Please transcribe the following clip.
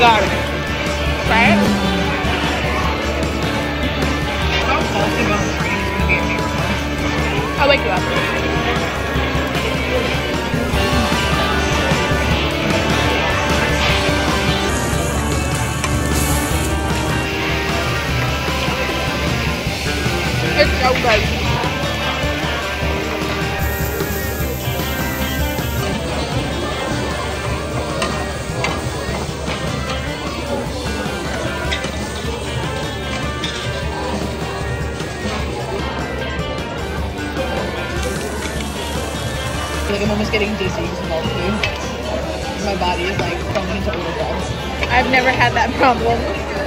god. Right? I'll wake you up. It's so good. Like I'm almost getting dizzy from all of you. My body is like coming to overflow. I've never had that problem.